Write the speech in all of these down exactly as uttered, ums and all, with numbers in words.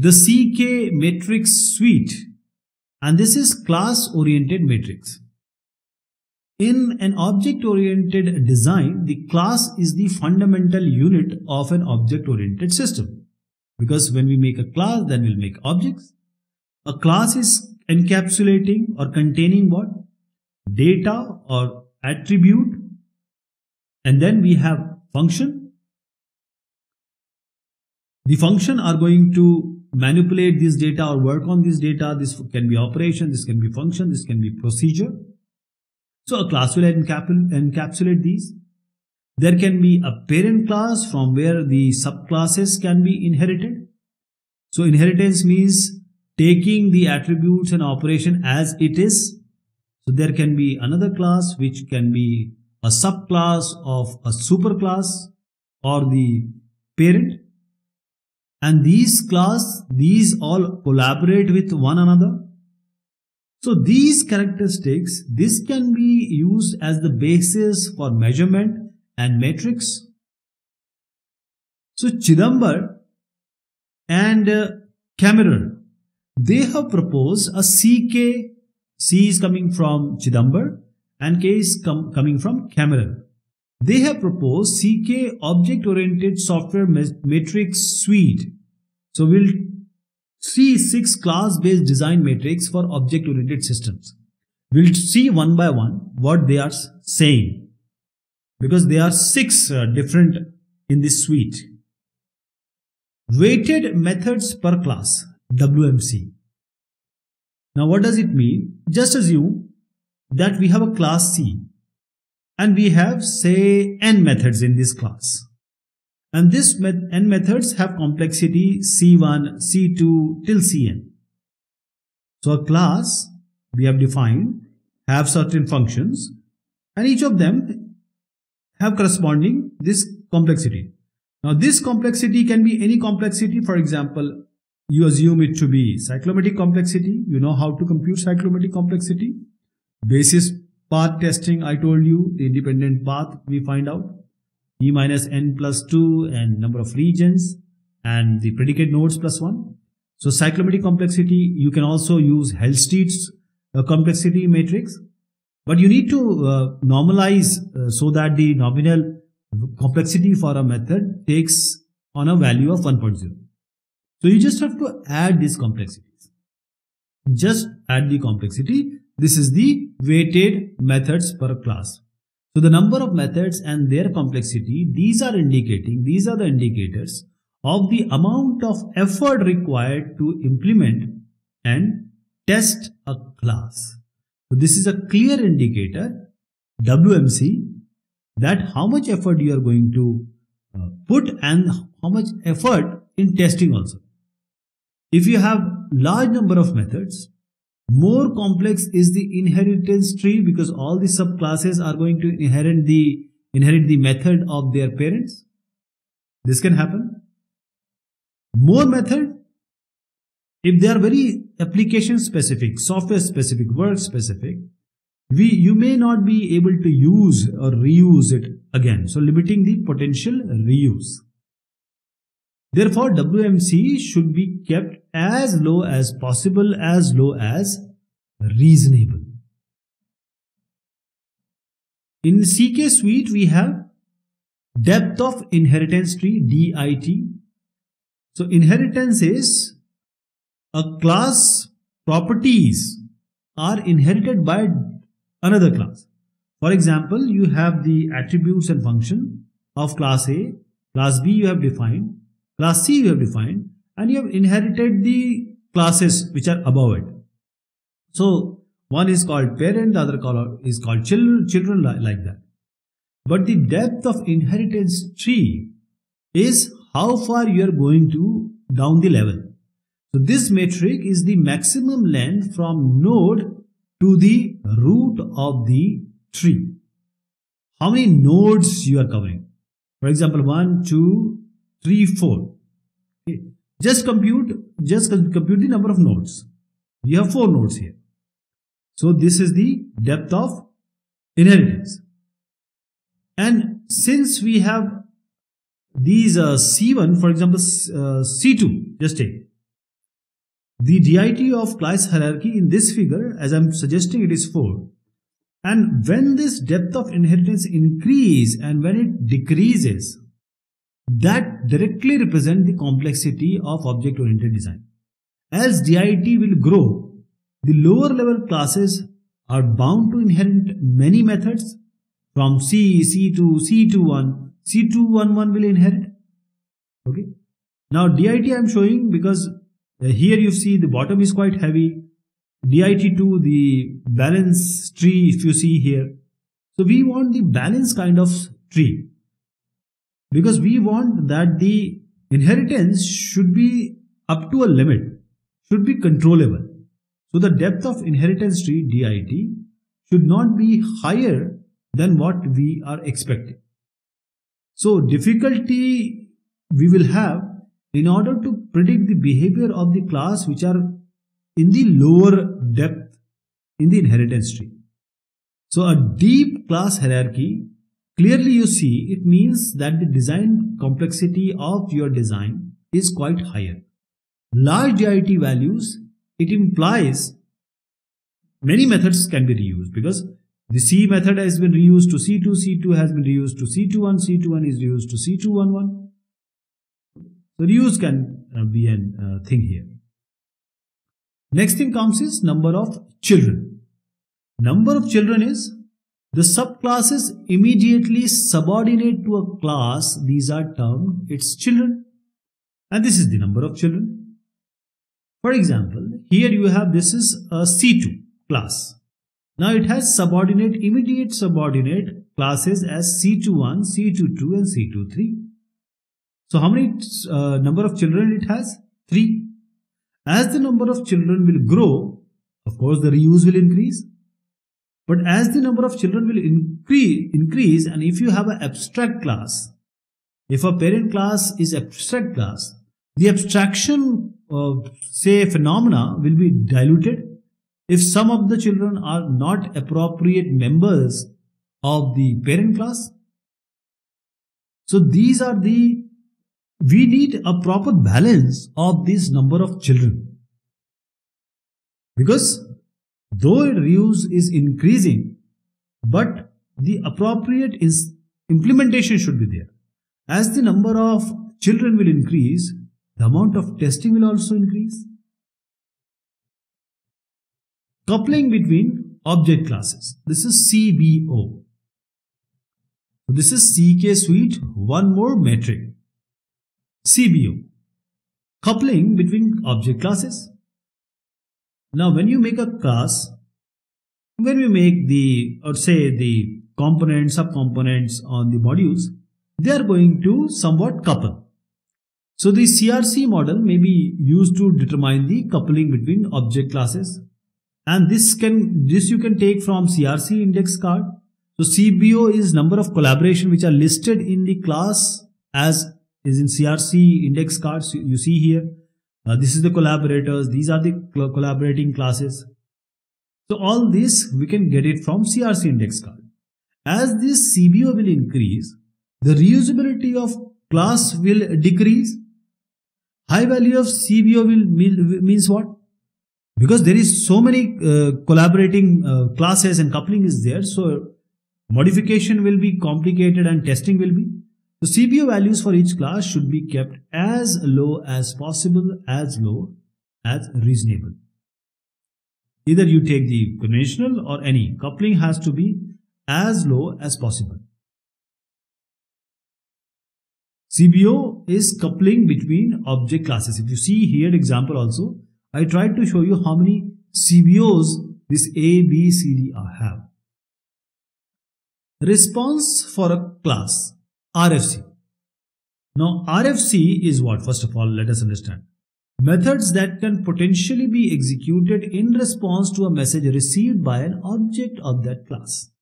the C K Metrics Suite, and this is class-oriented matrix. In an object-oriented design, the class is the fundamental unit of an object-oriented system. Because when we make a class, then we'll make objects. A class is encapsulating or containing what? Data or attribute. And then we have function. The function are going to manipulate this data or work on this data. This can be operation, this can be function, this can be procedure. So a class will encapsulate these. There can be a parent class from where the subclasses can be inherited. So inheritance means taking the attributes and operation as it is. So there can be another class which can be a subclass of a superclass or the parent. And these class, these all collaborate with one another. So these characteristics, this can be used as the basis for measurement and metrics. So Chidamber and uh, Kemerer, they have proposed a C K, C is coming from Chidamber and K is com coming from Kemerer. They have proposed C K Object-Oriented Software Matrix Suite. So we'll see six class-based design matrix for object-oriented systems. We'll see one by one what they are saying, because there are six uh, different in this suite. Weighted methods per class, W M C. Now what does it mean? Just assume that we have a class C and we have, say, n methods in this class. And this met n methods have complexity C one, C two till C n. So a class we have defined have certain functions and each of them have corresponding this complexity. Now this complexity can be any complexity. For example, you assume it to be cyclomatic complexity. You know how to compute cyclomatic complexity. Basis path testing, I told you, the independent path we find out. E minus n plus two and number of regions and the predicate nodes plus one. So cyclomatic complexity, you can also use Halstead's uh, complexity matrix. But you need to uh, normalize uh, so that the nominal complexity for a method takes on a value of one point zero. So you just have to add these complexities. Just add the complexity. This is the weighted methods per class. So the number of methods and their complexity, these are indicating, these are the indicators of the amount of effort required to implement and test a class. So this is a clear indicator, W M C, that how much effort you are going to put and how much effort in testing also. If you have large number of methods, more complex is the inheritance tree, because all the subclasses are going to inherit the, inherit the method of their parents. This can happen. More method, if they are very application specific, software specific, work specific, we, you may not be able to use or reuse it again. So limiting the potential reuse. Therefore, W M C should be kept as low as possible, as low as reasonable. In C K Suite, we have depth of inheritance tree, D I T. So inheritance is a class properties are inherited by another class. For example, you have the attributes and function of class A, class B you have defined, class C you have defined, and you have inherited the classes which are above it. So one is called parent, the other is called children, children like that. But the depth of inheritance tree is how far you are going to down the level. So this metric is the maximum length from node to the root of the tree. How many nodes you are covering? For example, one, two, three, four. Okay. Just compute, just compute the number of nodes. We have four nodes here. So this is the depth of inheritance. And since we have these uh, C one, for example, uh, C two, just take The D I T of class hierarchy in this figure, as I'm suggesting, it is four. And when this depth of inheritance increase and when it decreases, that directly represent the complexity of object-oriented design. As D I T will grow, the lower level classes are bound to inherit many methods from C, C two, C two one, C two one one will inherit. Okay. Now D I T I am showing because here you see the bottom is quite heavy. D I T two, the balance tree, if you see here. So we want the balance kind of tree, because we want that the inheritance should be up to a limit, should be controllable. So the depth of inheritance tree D I T should not be higher than what we are expecting. So difficulty we will have in order to predict the behavior of the class which are in the lower depth in the inheritance tree. So a deep class hierarchy, clearly you see, it means that the design complexity of your design is quite higher. Large D I T values, it implies many methods can be reused, because the C method has been reused to C two, C two has been reused to C two one, C two one is reused to C two one one. So reuse can uh, be a uh, thing here. Next thing comes is number of children. Number of children is the subclasses immediately subordinate to a class. These are termed its children. And this is the number of children. For example, here you have, this is a C two class. Now it has subordinate, immediate subordinate classes as C two one, C two two and C two three. So how many uh, number of children it has? Three. As the number of children will grow, of course the reuse will increase. But as the number of children will increase, increase, and if you have an abstract class, if a parent class is abstract class, the abstraction of say phenomena will be diluted. If some of the children are not appropriate members of the parent class, so these are the we need a proper balance of this number of children, because though reuse is increasing, but the appropriate is implementation should be there. As the number of children will increase, the amount of testing will also increase. Coupling between object classes. This is C B O. This is C K Suite, one more metric. C B O, coupling between object classes. Now when you make a class, when we make the, or say the components, subcomponents on the modules, they are going to somewhat couple. So the C R C model may be used to determine the coupling between object classes, and this can, this you can take from C R C index card. So C B O is number of collaboration which are listed in the class as is in C R C index cards. You see here, uh, this is the collaborators, these are the collaborating classes. So all this we can get it from C R C index card. As this C B O will increase, the reusability of class will decrease. High value of C B O will mean, means what? Because there is so many uh, collaborating uh, classes and coupling is there, so modification will be complicated and testing will be. The C B O values for each class should be kept as low as possible, as low as reasonable. Either you take the conventional or any, coupling has to be as low as possible. C B O is coupling between object classes. If you see here example also, I tried to show you how many C B Os this A, B, C, D have. Response for a class. R F C. Now R F C is what? First of all, let us understand. Methods that can potentially be executed in response to a message received by an object of that class.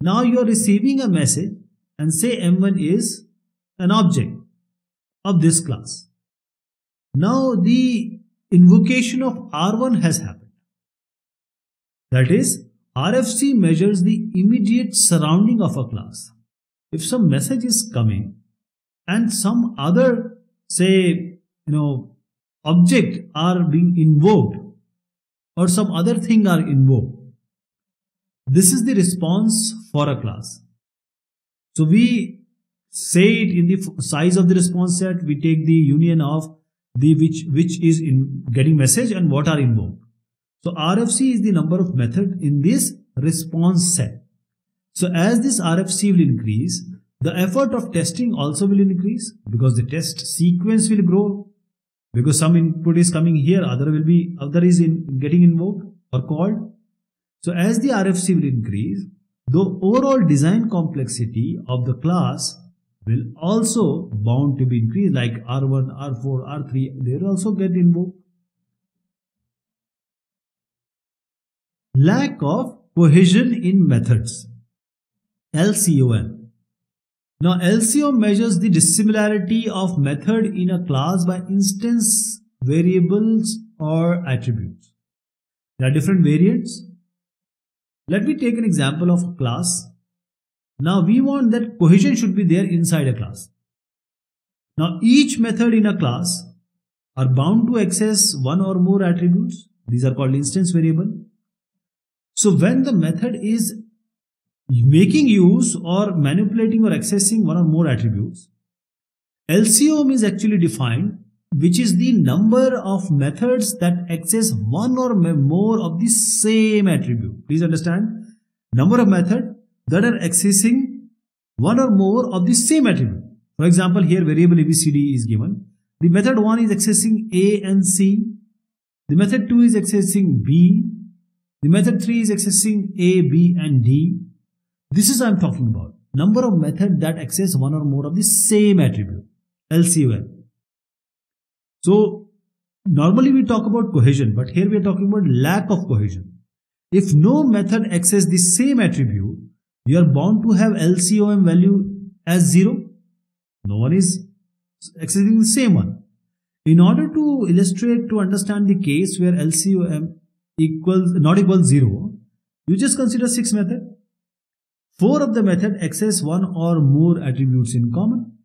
Now you are receiving a message and say M one is an object of this class. Now the invocation of R one has happened. That is, R F C measures the immediate surrounding of a class. If some message is coming and some other, say, you know, object are being invoked or some other thing are invoked. This is the response for a class. So we say it in the size of the response set, we take the union of the which which is in getting message and what are invoked. So R F C is the number of method in this response set. So as this R F C will increase, the effort of testing also will increase because the test sequence will grow, because some input is coming here, other will be other is in getting invoked or called. So as the R F C will increase, the overall design complexity of the class will also bound to be increased, like R one, R four, R three, they will also get invoked. Lack of cohesion in methods, L C O M. Now L C O M measures the dissimilarity of method in a class by instance variables or attributes. There are different variants. Let me take an example of a class. Now we want that cohesion should be there inside a class. Now each method in a class are bound to access one or more attributes. These are called instance variables. So when the method is making use or manipulating or accessing one or more attributes, L C O M is actually defined, which is the number of methods that access one or more of the same attribute. Please understand, number of methods that are accessing one or more of the same attribute. For example, here variable A B C D is given. The method one is accessing A and C. The method two is accessing B. The method three is accessing A, B and D. This is what I'm talking about. Number of methods that access one or more of the same attribute, L C O M. So normally we talk about cohesion, but here we are talking about lack of cohesion. If no method accesses the same attribute, you are bound to have L C O M value as zero. No one is accessing the same one. In order to illustrate, to understand the case where L C O M equals not equals zero, you just consider six methods. Four of the method access one or more attributes in common.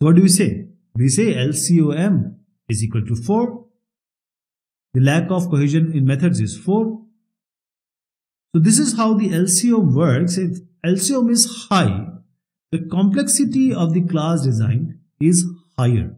So what do we say? We say L C O M is equal to four. The lack of cohesion in methods is four. So this is how the L C O M works. If L C O M is high, the complexity of the class design is higher.